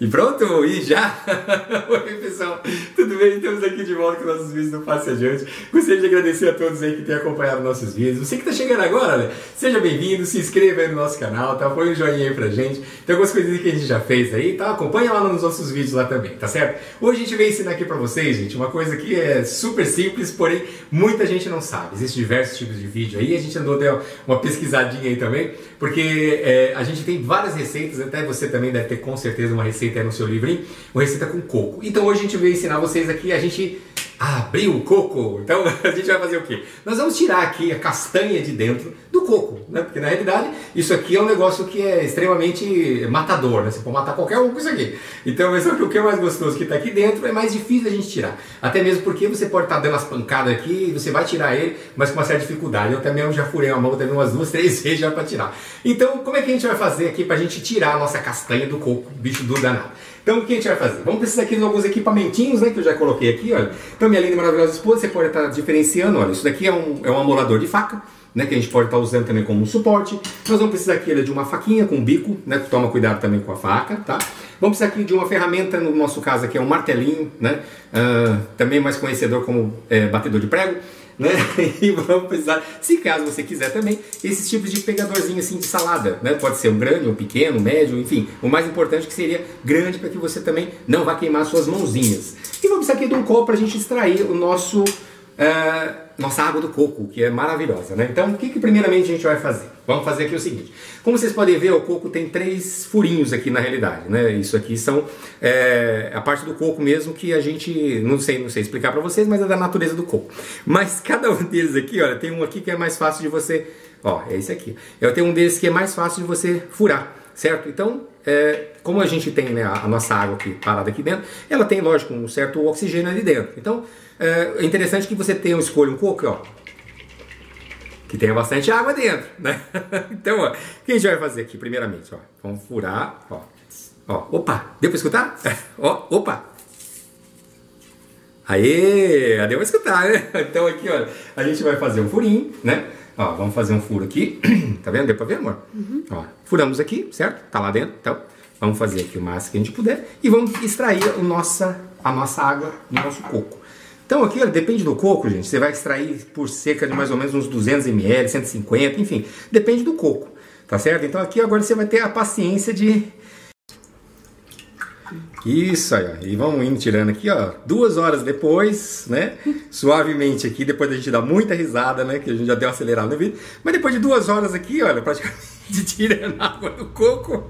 E pronto, e já! Oi pessoal, tudo bem? Estamos aqui de volta com nossos vídeos do Passe Adiante. Gostaria de agradecer a todos aí que têm acompanhado nossos vídeos. Você que está chegando agora, né? Seja bem-vindo, se inscreva aí no nosso canal, tá? Põe um joinha aí pra gente. Tem algumas coisas que a gente já fez aí, tá? Acompanha lá nos nossos vídeos lá também, tá certo? Hoje a gente veio ensinar aqui pra vocês, gente, uma coisa que é super simples, porém muita gente não sabe. Existem diversos tipos de vídeo aí, a gente andou, deu uma pesquisadinha aí também, porque a gente tem várias receitas, até você também deve ter com certeza uma receita no seu livrinho, uma receita com coco. Então hoje a gente veio ensinar vocês aqui, a gente abriu o coco. Então a gente vai fazer o quê? Nós vamos tirar aqui a castanha de dentro do coco, né? Porque na realidade isso aqui é um negócio que é extremamente matador, né? Você pode matar qualquer um com isso aqui. Então só que o que é mais gostoso que está aqui dentro é mais difícil a gente tirar. Até mesmo porque você pode estar dando as pancadas aqui e você vai tirar ele, mas com uma certa dificuldade. Eu também já furei a mão também umas 2, 3 vezes já para tirar. Então como é que a gente vai fazer aqui para a gente tirar a nossa castanha do coco, bicho do danado? Então o que a gente vai fazer? Vamos precisar aqui de alguns equipamentinhos, né, que eu já coloquei aqui, olha. Então minha linda e maravilhosa esposa, você pode estar diferenciando, olha, isso daqui é um amolador de faca, né, que a gente pode estar usando também como suporte. Nós vamos precisar aqui de uma faquinha com bico, né, toma cuidado também com a faca, tá? Vamos precisar aqui de uma ferramenta, no nosso caso aqui é um martelinho, né, também mais conhecedor como batedor de prego, né? E vamos precisar, se caso você quiser também, esses tipos de pegadorzinho assim de salada, né? Pode ser um grande, um pequeno, médio, enfim. O mais importante que seria grande para que você também não vá queimar suas mãozinhas. E vamos precisar aqui de um copo para a gente extrair o nosso... nossa água do coco, que é maravilhosa, né? Então, o que primeiramente a gente vai fazer? Vamos fazer aqui o seguinte. Como vocês podem ver, o coco tem 3 furinhos aqui na realidade, né? Isso aqui são a parte do coco mesmo que a gente, não sei explicar pra vocês, mas é da natureza do coco. Mas cada um deles aqui, olha, tem um aqui que é mais fácil de você... Ó, é esse aqui. Eu tenho um deles que é mais fácil de você furar, certo? Então... como a gente tem, né, a nossa água aqui parada aqui dentro, ela tem, lógico, um certo oxigênio ali dentro. Então, é interessante que você tenha, escolha um coco, ó, que tenha bastante água dentro, né? Então, ó, o que a gente vai fazer aqui, primeiramente, ó? Vamos furar, ó. Ó, opa, deu pra escutar? Ó, opa! Aê, deu pra escutar, né? Então, aqui, ó, a gente vai fazer um furinho, né? Ó, vamos fazer um furo aqui, tá vendo? Deu pra ver, amor? Uhum. Ó, furamos aqui, certo? Tá lá dentro, então vamos fazer aqui o máximo que a gente puder e vamos extrair a nossa água do nosso coco. Então aqui, ó, depende do coco, gente, você vai extrair por cerca de mais ou menos uns 200 ml, 150, enfim, depende do coco, tá certo? Então aqui agora você vai ter a paciência de... Isso aí, ó. E vamos indo tirando aqui, ó, 2 horas depois, né, suavemente aqui, depois a gente dá muita risada, né, que a gente já deu uma acelerada no vídeo, mas depois de 2 horas aqui, olha, praticamente tirando a água do coco,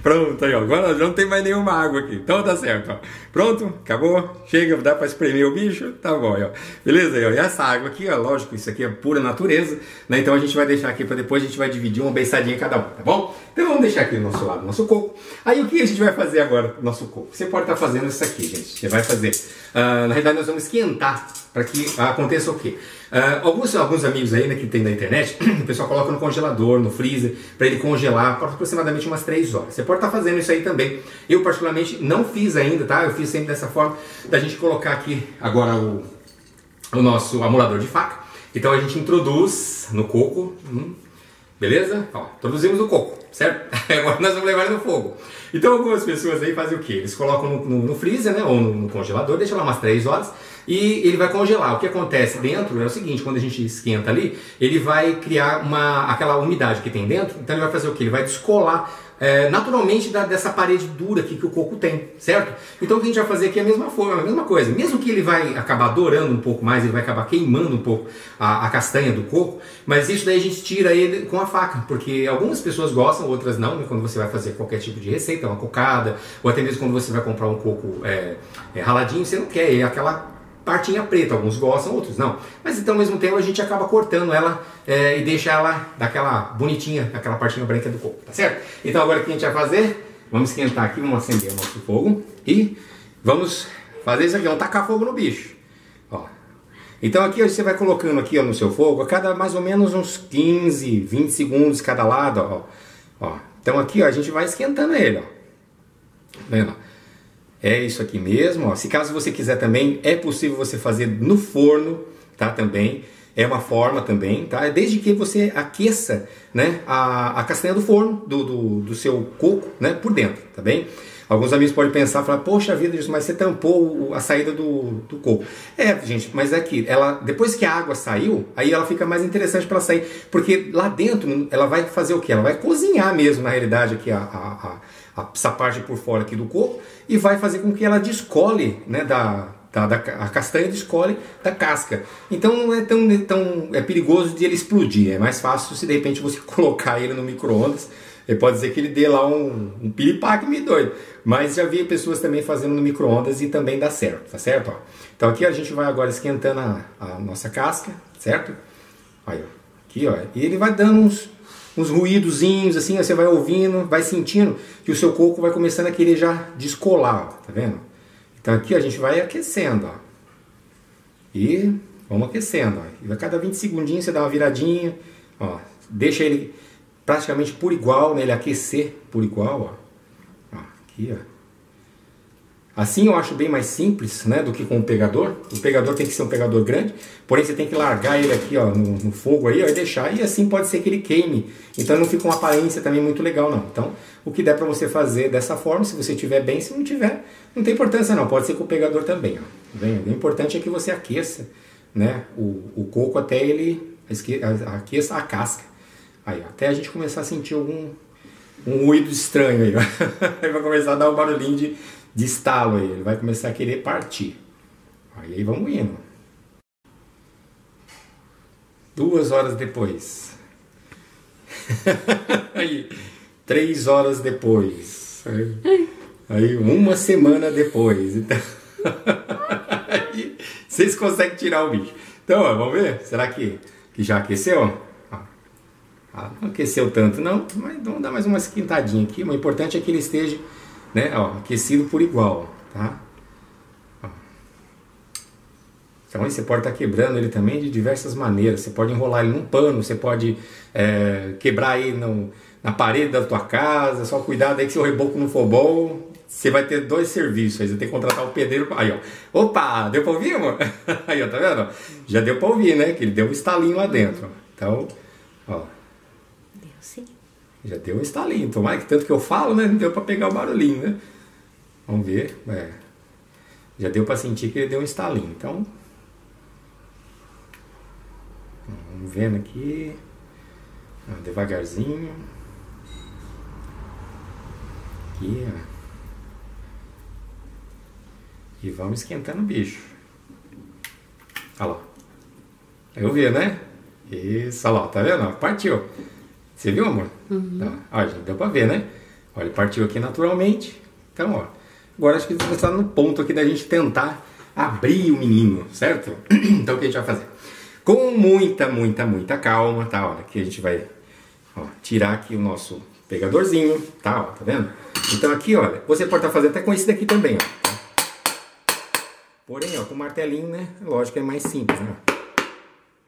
pronto, aí, ó, agora já não tem mais nenhuma água aqui, então tá certo, ó, pronto, acabou, chega, dá pra espremer o bicho, tá bom, ó, beleza, aí, ó, e essa água aqui, ó, lógico, isso aqui é pura natureza, né, então a gente vai deixar aqui pra depois, a gente vai dividir uma beiçadinha cada um, tá bom? Então vamos deixar aqui do nosso lado, nosso coco. Aí o que a gente vai fazer agora com o nosso coco? Você pode estar fazendo isso aqui, gente. Você vai fazer... na realidade nós vamos esquentar para que aconteça o quê? Alguns amigos aí, né, que tem na internet, o pessoal coloca no congelador, no freezer, para ele congelar por aproximadamente umas 3 horas. Você pode estar fazendo isso aí também. Eu particularmente não fiz ainda, tá? Eu fiz sempre dessa forma da gente colocar aqui agora o nosso amolador de faca. Então a gente introduz no coco... Beleza? Ó, introduzimos o coco, certo? Agora nós vamos levar ele no fogo. Então algumas pessoas aí fazem o quê? Eles colocam no freezer, né? Ou no congelador, deixa lá umas 3 horas e ele vai congelar. O que acontece dentro é o seguinte, quando a gente esquenta ali, ele vai criar aquela umidade que tem dentro. Então ele vai fazer o quê? Ele vai descolar naturalmente dessa parede dura aqui que o coco tem, certo? Então o que a gente vai fazer aqui é a mesma coisa. Mesmo que ele vai acabar dourando um pouco mais, ele vai acabar queimando um pouco a castanha do coco, mas isso daí a gente tira ele com a faca, porque algumas pessoas gostam, outras não, quando você vai fazer qualquer tipo de receita, uma cocada, ou até mesmo quando você vai comprar um coco raladinho, você não quer aquela partinha preta, alguns gostam, outros não. Mas então, ao mesmo tempo, a gente acaba cortando ela e deixa ela daquela bonitinha, aquela partinha branca do coco, tá certo? Então agora o que a gente vai fazer? Vamos esquentar aqui, vamos acender o nosso fogo e vamos fazer isso aqui, vamos tacar fogo no bicho. Ó. Então aqui ó, você vai colocando aqui ó, no seu fogo, a cada mais ou menos uns 15, 20 segundos cada lado, ó. Ó. Então aqui ó, a gente vai esquentando ele, ó. Tá vendo? É isso aqui mesmo, ó. Se caso você quiser também, é possível você fazer no forno, tá, também. É uma forma também, tá? Desde que você aqueça, né, a castanha do forno, do seu coco, né, por dentro, tá bem? Alguns amigos podem pensar, falar, poxa vida, mas você tampou a saída do coco. É, gente, mas é que ela, depois que a água saiu, aí ela fica mais interessante para sair, porque lá dentro ela vai fazer o quê? Ela vai cozinhar mesmo, na realidade, aqui essa parte por fora aqui do coco, e vai fazer com que ela descole, né, a castanha descolhe da casca. Então não é tão é perigoso de ele explodir. É mais fácil se de repente você colocar ele no micro-ondas. Ele pode dizer que ele dê lá um piripaque meio doido. Mas já vi pessoas também fazendo no micro-ondas e também dá certo, tá certo? Ó. Então aqui a gente vai agora esquentando a nossa casca, certo? Aí, ó. Aqui, ó. E ele vai dando uns ruídozinhos assim, ó. Você vai ouvindo, vai sentindo que o seu coco vai começando a querer já descolar, ó. Tá vendo? Então aqui a gente vai aquecendo, ó. E vamos aquecendo, ó. E a cada 20 segundinhos você dá uma viradinha, ó. Deixa ele praticamente por igual, né? Ele aquecer por igual, ó. Ó, aqui, ó. Assim eu acho bem mais simples, né? Do que com o pegador. O pegador tem que ser um pegador grande, porém você tem que largar ele aqui, ó, no fogo aí, ó, e deixar. E assim pode ser que ele queime. Então não fica uma aparência também muito legal, não. Então o que der para você fazer dessa forma, se você tiver bem, se não tiver, não tem importância não, pode ser com o pegador também. Ó. O importante é que você aqueça, né, o coco até ele aqueça a casca. Aí, ó, até a gente começar a sentir um ruído estranho aí. Ó. Aí vai começar a dar um barulhinho de estalo aí, ele vai começar a querer partir. Aí vamos indo. 2 horas depois. Aí. 3 horas depois, aí 1 semana depois, então, aí, vocês conseguem tirar o bicho. Então, ó, vamos ver, será que já aqueceu? Ó, não aqueceu tanto não, mas vamos dar mais uma esquentadinha aqui. O importante é que ele esteja, né, ó, aquecido por igual, tá? Ó. Então, você pode estar quebrando ele também de diversas maneiras. Você pode enrolar ele num pano, você pode quebrar ele na parede da tua casa, só cuidado aí que seu reboco não for bom, você vai ter 2 serviços, aí você tem que contratar o pedreiro, aí ó, opa, deu pra ouvir, amor? Aí ó, tá vendo? Já deu pra ouvir, né, que ele deu um estalinho lá dentro, então, ó, deu sim, já deu um estalinho, tomara que tanto que eu falo, né, não deu pra pegar o barulhinho, né, vamos ver, já deu pra sentir que ele deu um estalinho, então, vamos vendo aqui, ó, devagarzinho, aqui, ó. E vamos esquentando o bicho. Olha lá. Eu vi, né? Isso, olha lá, tá vendo? Partiu. Você viu, amor? Uhum. Olha, já deu pra ver, né? Olha, partiu aqui naturalmente. Então, ó. Agora acho que está no ponto aqui da gente tentar abrir o menino, certo? Então o que a gente vai fazer? Com muita calma, tá? Olha, aqui a gente vai, ó, tirar aqui o nosso pegadorzinho, tá? Ó, tá vendo? Então aqui, olha, você pode estar fazendo até com esse daqui também, ó. Porém, ó, com o martelinho, né? Lógico, é mais simples, né?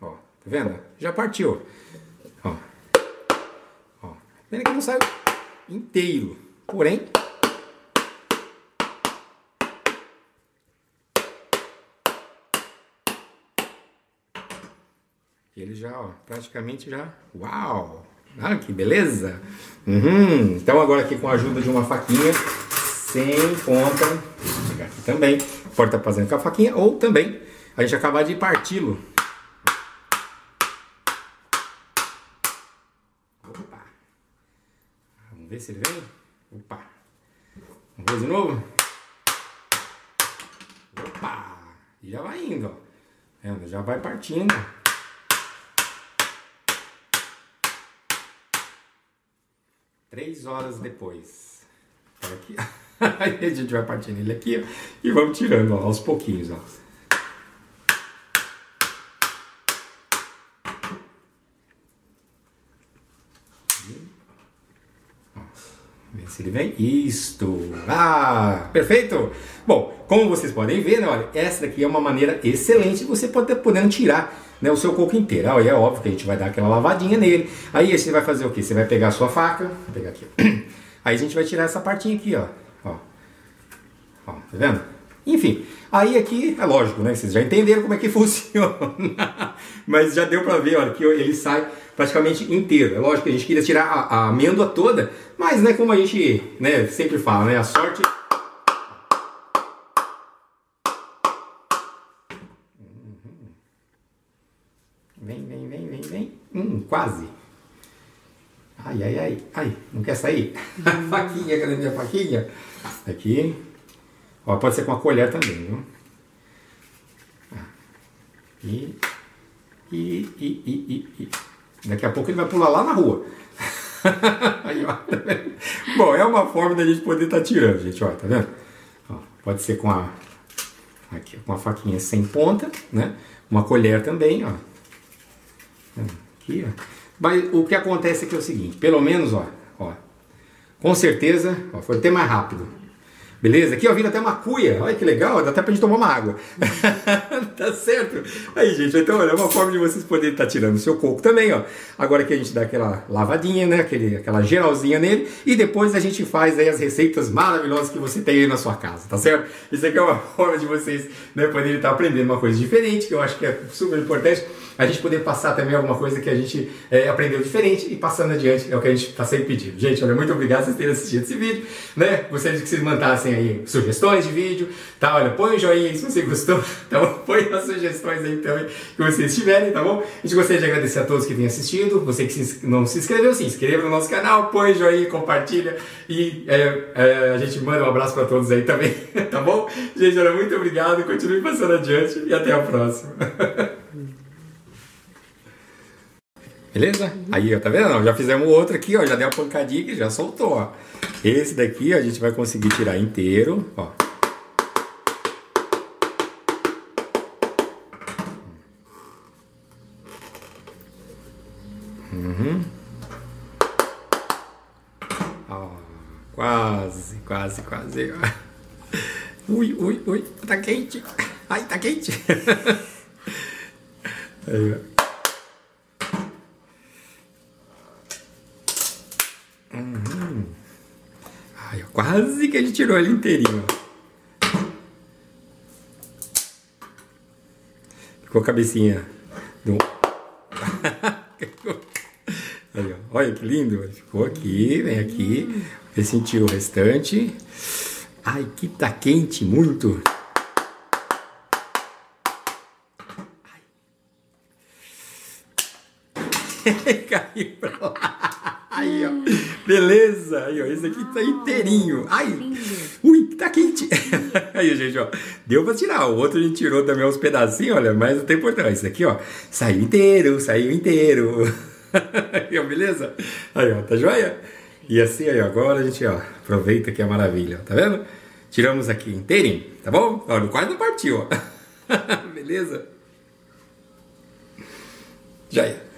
Ó, tá vendo? Já partiu. Ó. Ó. Tá vendo que não sai inteiro. Porém. Ele já, ó, praticamente já. Uau! Ah, que beleza! Uhum. Então agora aqui com a ajuda de uma faquinha, sem ponta. Vou pegar aqui também. Pode estar fazendo com a faquinha ou também a gente acabar de parti-lo. Opa! Vamos ver se ele vem. Opa! Vamos ver de novo. Opa! E já vai indo, ó. Já vai partindo. Três horas depois. Olha aqui. Aí a gente vai partindo ele aqui, ó, e vamos tirando, ó, aos pouquinhos, ó. Vê se ele vem. Isto! Ah, perfeito! Bom, como vocês podem ver, né, olha, essa daqui é uma maneira excelente, você pode estar podendo tirar, né, o seu coco inteiro. Aí é óbvio que a gente vai dar aquela lavadinha nele. Aí você vai fazer o quê? Você vai pegar a sua faca, vou pegar aqui, ó. Aí a gente vai tirar essa partinha aqui, ó. Ó, tá vendo? Enfim, aí aqui, é lógico, né? Vocês já entenderam como é que funciona. mas já deu para ver, olha, que ele sai praticamente inteiro. É lógico que a gente queria tirar a amêndoa toda, mas né, como a gente né, sempre fala, né, a sorte... Quase. Ai, ai, ai, ai, não quer sair? Faquinha, cadê minha faquinha? Aqui. Ó, pode ser com a colher também, viu? E. Daqui a pouco ele vai pular lá na rua. Aí, ó, tá vendo? Bom, é uma forma da gente poder estar tirando, gente, ó, tá vendo? Ó, pode ser com a... Aqui, com a faquinha sem ponta, né? Uma colher também, ó. Aqui, ó. Mas o que acontece aqui é o seguinte, pelo menos, ó, com certeza, ó, foi até mais rápido. Beleza? Aqui, ó, vira até uma cuia. Olha que legal, dá até pra gente tomar uma água. Tá certo? Aí, gente, então, olha, é uma forma de vocês poderem estar tirando o seu coco também, ó. Agora que a gente dá aquela lavadinha, né, aquela geralzinha nele, e depois a gente faz aí as receitas maravilhosas que você tem aí na sua casa, tá certo? Isso aqui é uma forma de vocês, né, poderem estar aprendendo uma coisa diferente, que eu acho que é super importante, a gente poder passar também alguma coisa que a gente aprendeu diferente e passando adiante, é o que a gente está sempre pedindo. Gente, olha, muito obrigado por vocês terem assistido esse vídeo, né? Gostaria que vocês mandassem aí sugestões de vídeo, tá? Olha, põe um joinha aí se você gostou, tá bom? Põe as sugestões aí também que vocês tiverem, tá bom? A gente gostaria de agradecer a todos que têm assistido, você que não se inscreveu, se inscreva no nosso canal, põe joinha, compartilha e a gente manda um abraço para todos aí também, tá bom? Gente, olha, muito obrigado, continue passando adiante e até a próxima. Beleza? Uhum. Aí, ó, tá vendo? Já fizemos outro aqui, ó, já deu uma pancadinha que já soltou, ó. Esse daqui, ó, a gente vai conseguir tirar inteiro, ó. Uhum. Ó, quase, quase, quase. Ui, ui, ui, tá quente. Ai, tá quente. Aí, ó. Quase que a gente tirou ele inteirinho. Ficou a cabecinha do... Aí, ó. Olha que lindo. Ficou aqui, vem aqui. Você sentiu o restante. Ai, que tá quente, muito. Caiu pra lá. Aí, ó. Beleza. Aí, ó. Esse aqui tá inteirinho. Ai. Ui, tá quente. Aí, gente, ó. Deu pra tirar. O outro a gente tirou também uns pedacinhos, olha. Mas não tem importância. Esse aqui, ó. Saiu inteiro, saiu inteiro. Aí, ó. Beleza? Aí, ó. Tá joia? E assim, aí, ó. Agora a gente, ó. Aproveita que é maravilha. Tá vendo? Tiramos aqui inteirinho. Tá bom? Olha, quase não partiu, ó. Beleza? Joia.